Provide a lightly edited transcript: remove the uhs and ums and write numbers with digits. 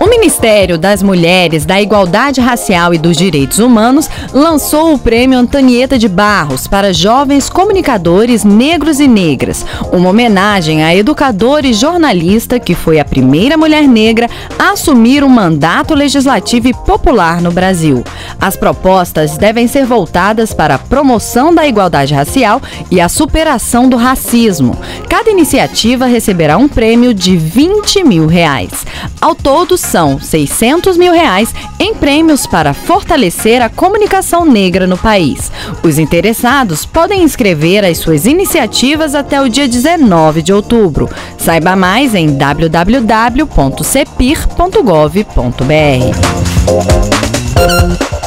O Ministério das Mulheres, da Igualdade Racial e dos Direitos Humanos lançou o Prêmio Antonieta de Barros para Jovens Comunicadores Negros e Negras, uma homenagem à educadora e jornalista que foi a primeira mulher negra a assumir um mandato legislativo e popular no Brasil. As propostas devem ser voltadas para a promoção da igualdade racial e a superação do racismo. Cada iniciativa receberá um prêmio de R$20 mil. Ao todo, são R$600 mil em prêmios para fortalecer a comunicação negra no país. Os interessados podem inscrever as suas iniciativas até o dia 19 de outubro. Saiba mais em www.seppir.gov.br.